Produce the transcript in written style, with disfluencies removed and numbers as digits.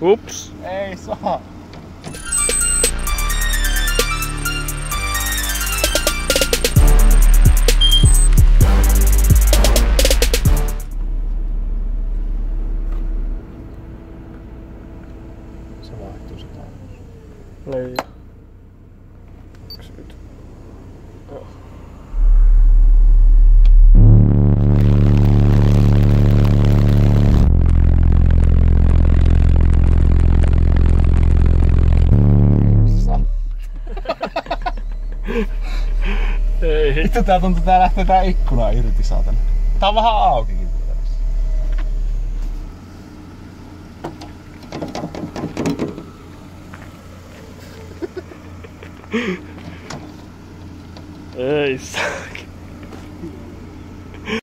Ups. Eso. Se vaihtuu se taas. Niin. Vittu tää tuntuu tää lähtee tää ikkuna irti saatana. Tää on vähän aukikin. Ei saa.